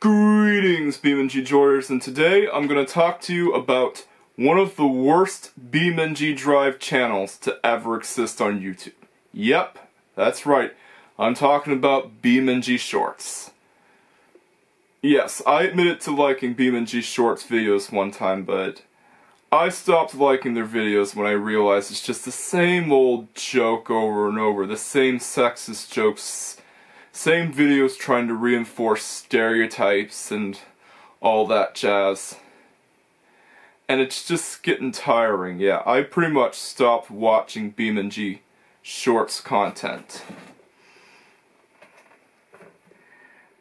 Greetings, BeamNG Joyers, and today I'm going to talk to you about one of the worst BeamNG Drive channels to ever exist on YouTube. Yep, that's right. I'm talking about BeamNG Shorts. Yes, I admitted to liking BeamNG Shorts videos one time, but I stopped liking their videos when I realized it's just the same old joke over and over, the same sexist jokes, same videos trying to reinforce stereotypes and all that jazz. And it's just getting tiring, yeah. I pretty much stopped watching BeamNG Shorts content.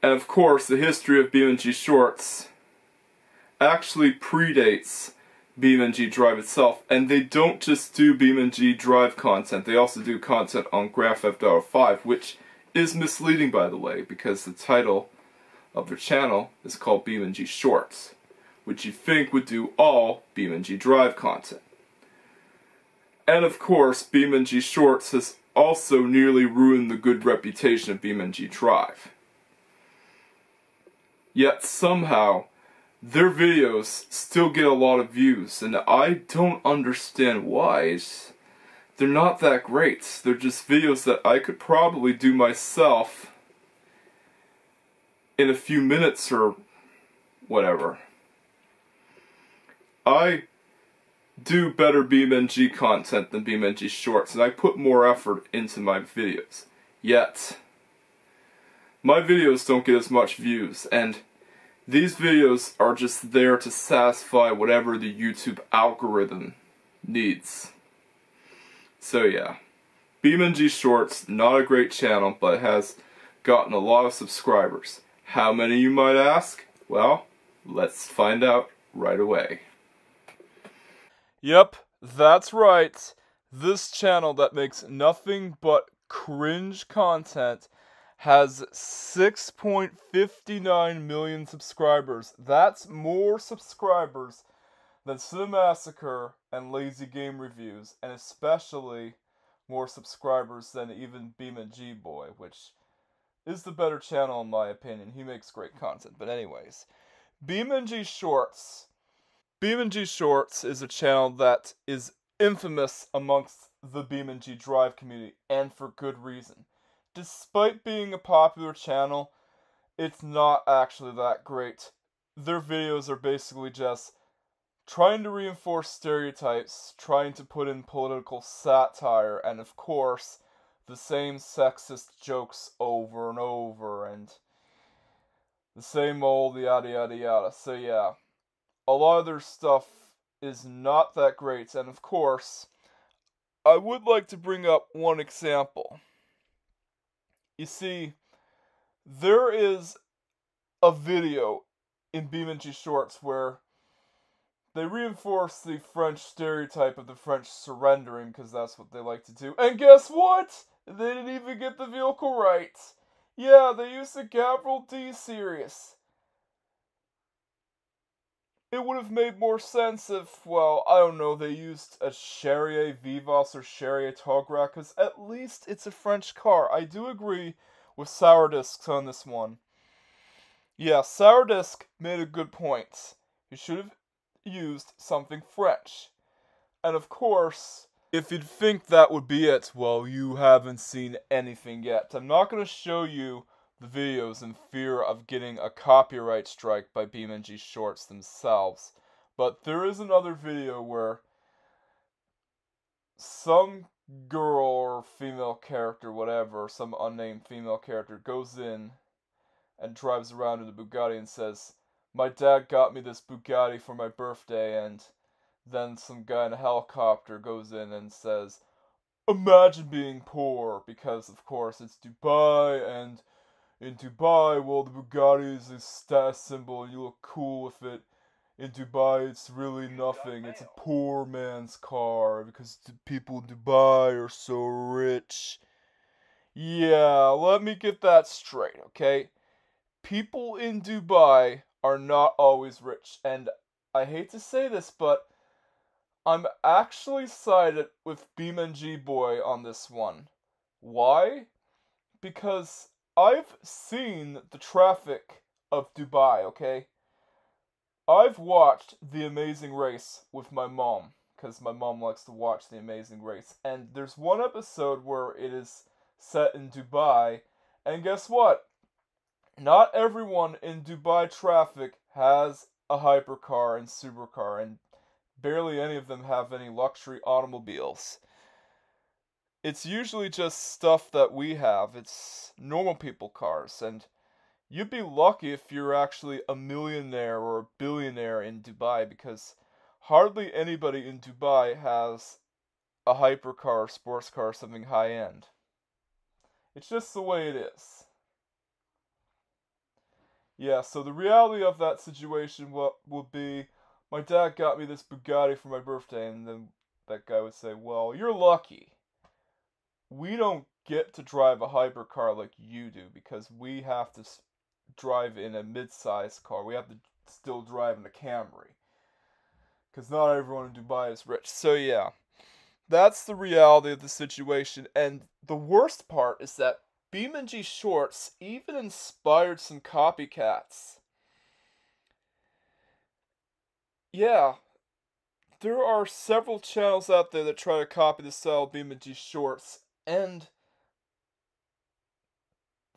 And of course, the history of BeamNG Shorts actually predates BeamNG Drive itself. And they don't just do BeamNG Drive content, they also do content on Grand Theft Auto 5, which is misleading, by the way, because the title of their channel is called BeamNG Shorts, which you think would do all BeamNG Drive content. And of course, BeamNG Shorts has also nearly ruined the good reputation of BeamNG Drive. Yet somehow, their videos still get a lot of views, and I don't understand why. They're not that great. They're just videos that I could probably do myself in a few minutes or whatever. I do better BeamNG content than BeamNG Shorts, and I put more effort into my videos. Yet, my videos don't get as much views, and these videos are just there to satisfy whatever the YouTube algorithm needs. So yeah, BeamNG Shorts, not a great channel, but has gotten a lot of subscribers. How many, you might ask? Well, let's find out right away. Yep, that's right. This channel that makes nothing but cringe content has 6.59 million subscribers. That's more subscribers than Cinemassacre and Lazy Game Reviews, and especially more subscribers than even BeamNG Boy, which is the better channel in my opinion. He makes great content. But anyways, BeamNG Shorts. BeamNG Shorts is a channel that is infamous amongst the BeamNG Drive community, and for good reason. Despite being a popular channel, it's not actually that great. Their videos are basically just trying to reinforce stereotypes, trying to put in political satire, and of course, the same sexist jokes over and over, and the same old yada yada yada. So yeah, a lot of their stuff is not that great, and of course, I would like to bring up one example. You see, there is a video in BeamNG Shorts where they reinforce the French stereotype of the French surrendering, because that's what they like to do. And guess what? They didn't even get the vehicle right. Yeah, they used the Gavril D-Series. It would have made more sense if, well, I don't know, they used a Chery Vivos or Chery Tograh, because at least it's a French car. I do agree with Sourdisks on this one. Yeah, Sourdisk made a good point. You should have used something French. And of course, if you'd think that would be it, well, you haven't seen anything yet. I'm not going to show you the videos in fear of getting a copyright strike by BeamNG Shorts themselves, but there is another video where some girl or female character, whatever, some unnamed female character, goes in and drives around in a Bugatti and says, "My dad got me this Bugatti for my birthday," and then some guy in a helicopter goes in and says, "Imagine being poor," because of course it's Dubai, and in Dubai, well, the Bugatti is a status symbol and you look cool with it. In Dubai, it's really nothing. It's a poor man's car because the people in Dubai are so rich. Yeah, let me get that straight, okay? People in Dubai are not always rich, and I hate to say this, but I'm actually sided with BeamNG Boy on this one. Why? Because I've seen the traffic of Dubai, okay? I've watched The Amazing Race with my mom, because my mom likes to watch The Amazing Race. And there's one episode where it is set in Dubai, and guess what? Not everyone in Dubai traffic has a hypercar and supercar, and barely any of them have any luxury automobiles. It's usually just stuff that we have. It's normal people cars, and you'd be lucky if you're actually a millionaire or a billionaire in Dubai, because hardly anybody in Dubai has a hypercar, sports car, something high-end. It's just the way it is. Yeah, so the reality of that situation would be, my dad got me this Bugatti for my birthday, and then that guy would say, well, you're lucky. We don't get to drive a hypercar like you do, because we have to drive in a mid-sized car. We have to still drive in a Camry, because not everyone in Dubai is rich. So yeah, that's the reality of the situation. And the worst part is that BeamNG Shorts even inspired some copycats. Yeah, there are several channels out there that try to copy the style of BeamNG Shorts, and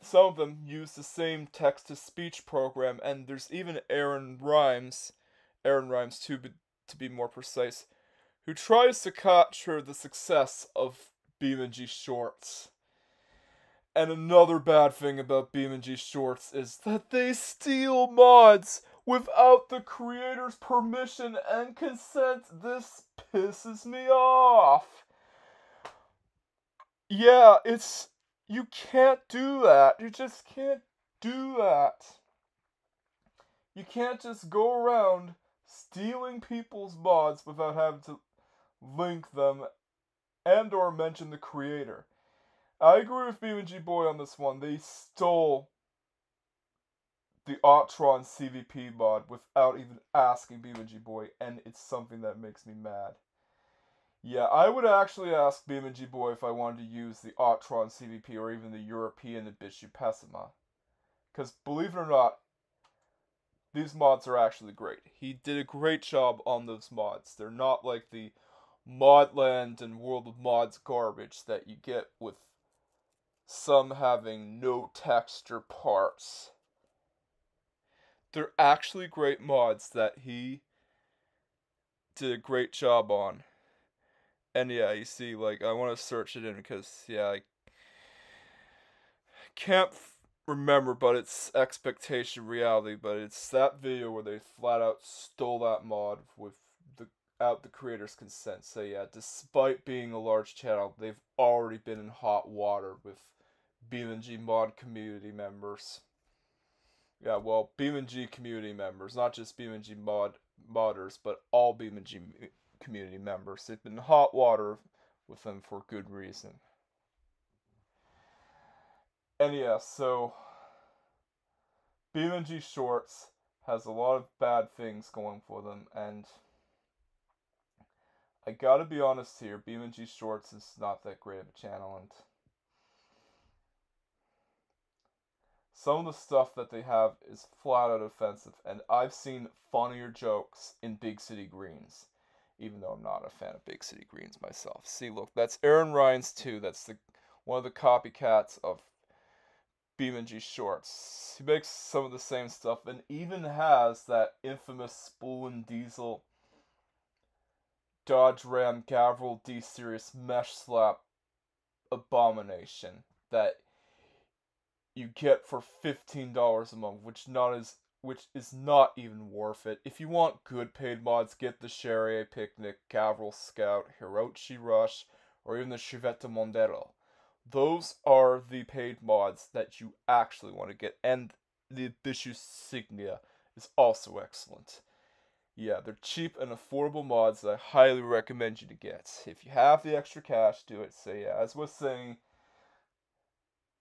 some of them use the same text-to-speech program, and there's even Aaron Rymes too, to be more precise, who tries to capture the success of BeamNG Shorts. And another bad thing about BeamNG Shorts is that they steal mods without the creator's permission and consent. This pisses me off. Yeah, you can't do that. You just can't do that. You can't just go around stealing people's mods without having to link them and or mention the creator. I agree with BeamNG Boy on this one. They stole the Autron CVP mod without even asking BeamNG Boy, and it's something that makes me mad. Yeah, I would actually ask BeamNG Boy if I wanted to use the Octron CVP or even the European Abishu Pessima. Because, believe it or not, these mods are actually great. He did a great job on those mods. They're not like the Modland and World of Mods garbage that you get with some having no texture parts. They're actually great mods that he did a great job on. And yeah, you see, like, I want to search it in because, yeah, I can't remember, but it's Expectation Reality, but it's that video where they flat out stole that mod without the creator's consent. So yeah, despite being a large channel, they've already been in hot water with BeamNG mod community members. Yeah, well, BeamNG community members, not just BeamNG modders, but all BeamNG community members. They've been in hot water with them for good reason. And yeah, so BeamNG Shorts has a lot of bad things going for them, and I gotta be honest here, BeamNG Shorts is not that great of a channel, and some of the stuff that they have is flat out offensive, and I've seen funnier jokes in Big City Greens. Even though I'm not a fan of Big City Greens myself. See, look, that's Aaron Rymes too. That's one of the copycats of BeamNG Shorts. He makes some of the same stuff and even has that infamous Spool and Diesel Dodge Ram Gavril D-Series mesh slap abomination that you get for $15 a month, which is not even worth it. If you want good paid mods, get the Cherrier Picnic, Gavril Scout, Hirochi Rush, or even the Shivetta Mondero. Those are the paid mods that you actually want to get, and the Abishu Signia is also excellent. Yeah, they're cheap and affordable mods that I highly recommend you to get. If you have the extra cash, do it. So yeah, as I was saying,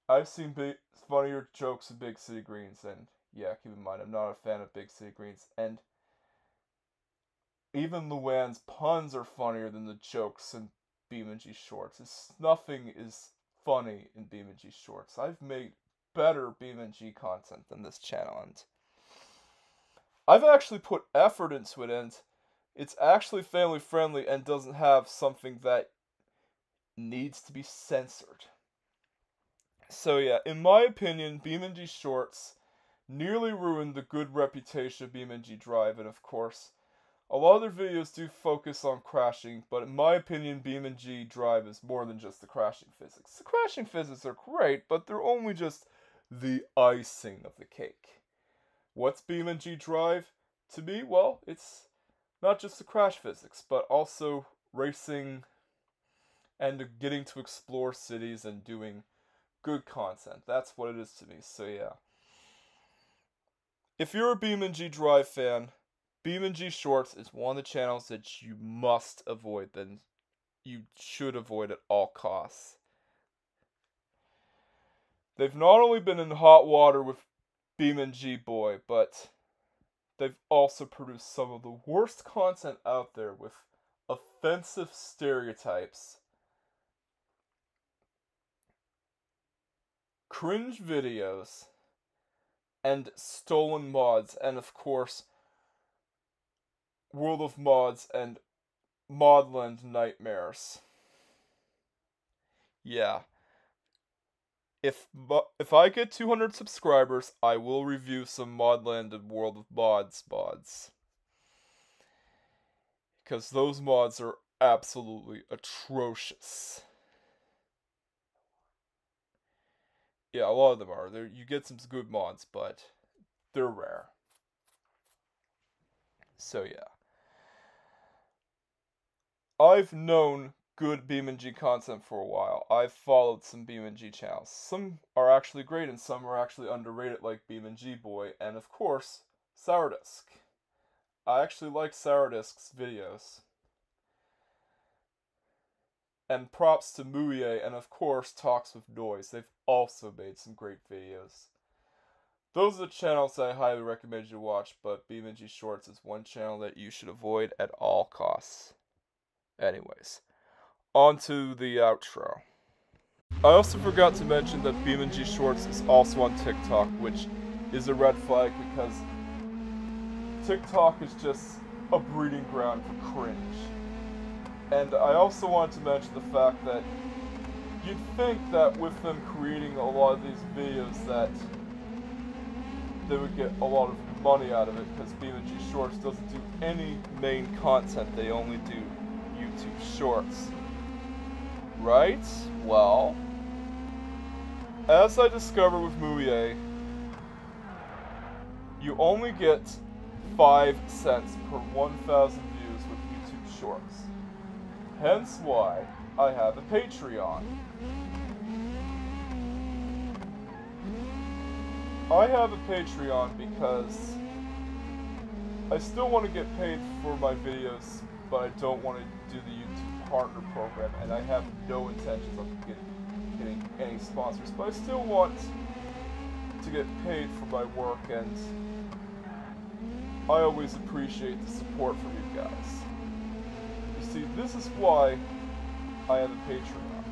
I've seen funnier jokes in Big City Greens, and yeah, keep in mind, I'm not a fan of Big City Greens, and Even Luann's puns are funnier than the jokes in BeamNG Shorts. Nothing is funny in BeamNG Shorts. I've made better BeamNG content than this channel, and I've actually put effort into it, and it's actually family friendly and doesn't have something that needs to be censored. So yeah, in my opinion, BeamNG Shorts nearly ruined the good reputation of BeamNG Drive, and of course, a lot of their videos do focus on crashing, but in my opinion, BeamNG Drive is more than just the crashing physics. The crashing physics are great, but they're only just the icing of the cake. What's BeamNG Drive? To me, well, it's not just the crash physics, but also racing and getting to explore cities and doing good content. That's what it is to me, so yeah. If you're a BeamNG Drive fan, BeamNG Shorts is one of the channels that you must avoid, that you should avoid at all costs. They've not only been in hot water with BeamNG Boy, but they've also produced some of the worst content out there with offensive stereotypes, cringe videos, and stolen mods, and of course, World of Mods and Modland nightmares. Yeah. If I get 200 subscribers, I will review some Modland and World of Mods mods. Because those mods are absolutely atrocious. Yeah, a lot of them are. You get some good mods, but they're rare. So yeah. I've known good BeamNG content for a while. I've followed some BeamNG channels. Some are actually great and some are actually underrated, like BeamNG Boy and of course Sourdisk. I actually like Sourdisk's videos. And props to Mouye and of course Talks with Noise. They've also made some great videos. Those are the channels that I highly recommend you watch, but BeamNG Shorts is one channel that you should avoid at all costs. Anyways, on to the outro. I also forgot to mention that BeamNG Shorts is also on TikTok, which is a red flag because TikTok is just a breeding ground for cringe. And I also wanted to mention the fact that you'd think that with them creating a lot of these videos that they would get a lot of money out of it, because BeamNG Shorts doesn't do any main content, they only do YouTube Shorts. Right? Well, as I discovered with Mouye, you only get 5 cents per 1,000 views with YouTube Shorts. Hence why I have a Patreon. I have a Patreon because I still want to get paid for my videos, but I don't want to do the YouTube partner program, and I have no intentions of getting any sponsors, but I still want to get paid for my work, and I always appreciate the support from you guys. You see, this is why I have a Patreon.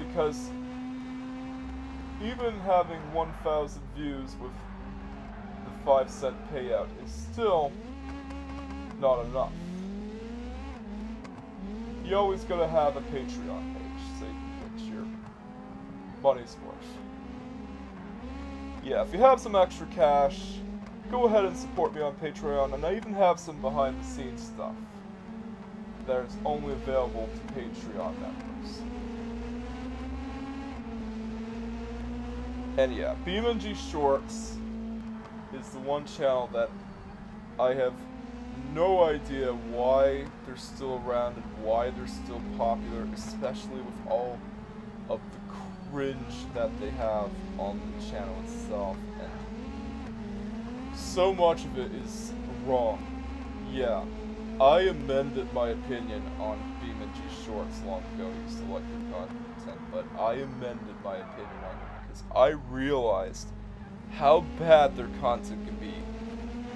Because even having 1,000 views with the 5-cent payout is still not enough. You always gotta have a Patreon page so you can get your money's worth. Yeah, if you have some extra cash, go ahead and support me on Patreon, and I even have some behind-the-scenes stuff that is only available to Patreon members. And yeah, BeamNG Shorts is the one channel that I have no idea why they're still around and why they're still popular, especially with all of the cringe that they have on the channel itself. And so much of it is wrong. Yeah, I amended my opinion on BeamNG Shorts long ago. I used to like their content, but I amended my opinion on it. I realized how bad their content can be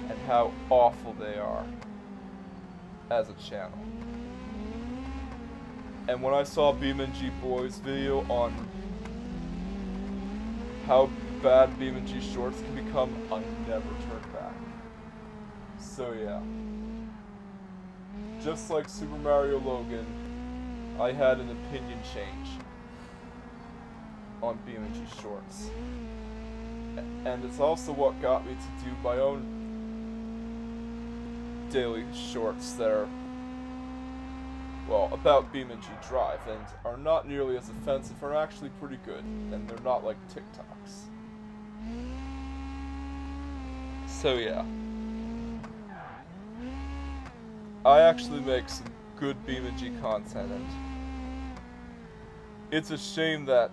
and how awful they are as a channel. And when I saw BeamNG Boy's video on how bad BeamNG Shorts can become, I never turned back. So yeah. Just like Super Mario Logan, I had an opinion change on BeamNG Shorts. And it's also what got me to do my own daily shorts that are, well, about BeamNG Drive and are not nearly as offensive, are actually pretty good, and they're not like TikToks. So yeah. I actually make some good BeamNG content, and it's a shame that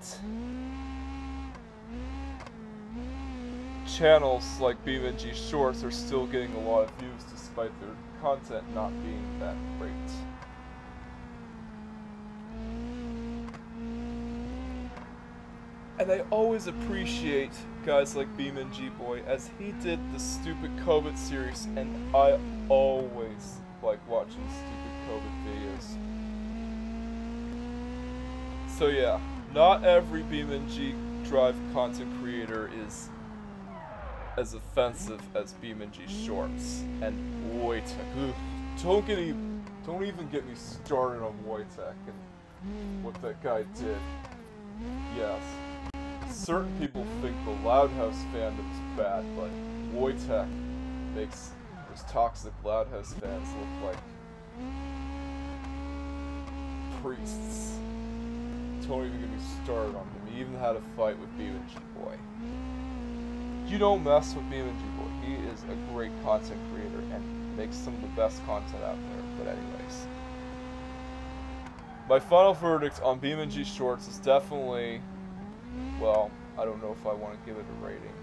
channels like BeamNG Shorts are still getting a lot of views despite their content not being that great. And I always appreciate guys like BeamNG Boy, as he did the Stupid COVID series, and I always like watching Stupid COVID videos. So yeah, not every BeamNG Drive content creator is as offensive as BeamNG Shorts and Wojtek. Don't even get me started on Wojtek and what that guy did. Yes. Certain people think the Loud House fandom is bad, but Wojtek makes those toxic Loud House fans look like priests. Don't even get me started on him. He even had a fight with BeamNG Boy. You don't mess with BeamNG Boy. He is a great content creator and makes some of the best content out there. But anyways, my final verdict on BeamNG Shorts is definitely, well, I don't know if I want to give it a rating,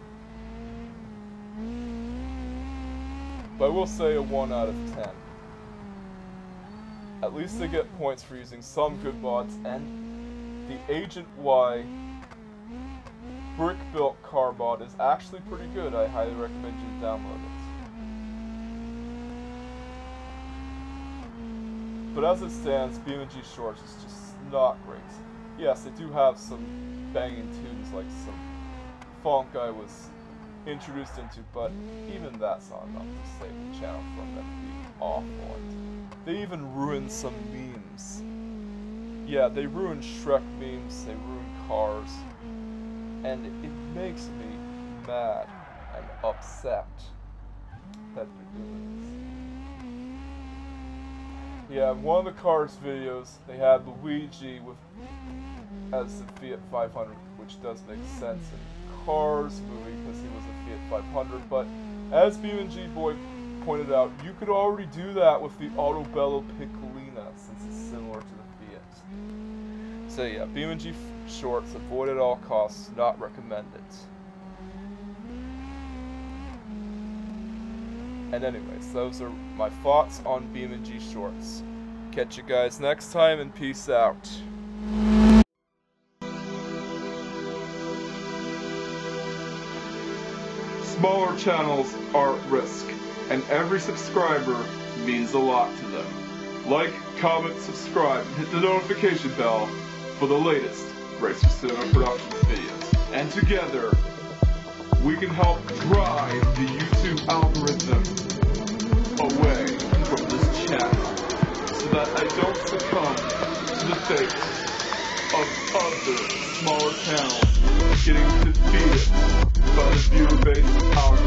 but I will say a 1 out of 10. At least they get points for using some good mods, and the Agent Y brick built car mod is actually pretty good. I highly recommend you download it. But as it stands, BeamNG Shorts is just not great. Yes, they do have some banging tunes, like some funk I was introduced into, but even that's not enough to save the channel from them being awful. And they even ruined some memes. Yeah, they ruined Shrek memes, they ruined Cars, and it makes me mad and upset that they're doing this. Yeah, in one of the Cars videos, they had Luigi with as the Fiat 500, which does make sense in Cars movie because he was a Fiat 500, but as BeamNG Boy pointed out, you could already do that with the Autobello Piccolina, since it's similar to the Fiat. So yeah, BeamNG Shorts, avoid at all costs, not recommended. And anyways, those are my thoughts on BeamNG Shorts. Catch you guys next time, and peace out. Smaller channels are at risk, and every subscriber means a lot to them. Like, comment, subscribe, and hit the notification bell for the latest Race for Cinema Productions videos. And together, we can help drive the YouTube algorithm away from this channel, so that I don't succumb to the fate of other smaller channels getting defeated by the viewer-based algorithm.